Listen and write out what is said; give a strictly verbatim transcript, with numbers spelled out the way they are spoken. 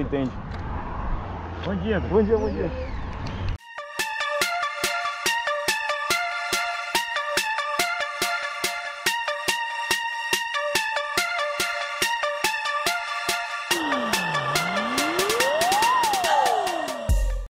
você entende. Bom dia, bom dia, bom dia.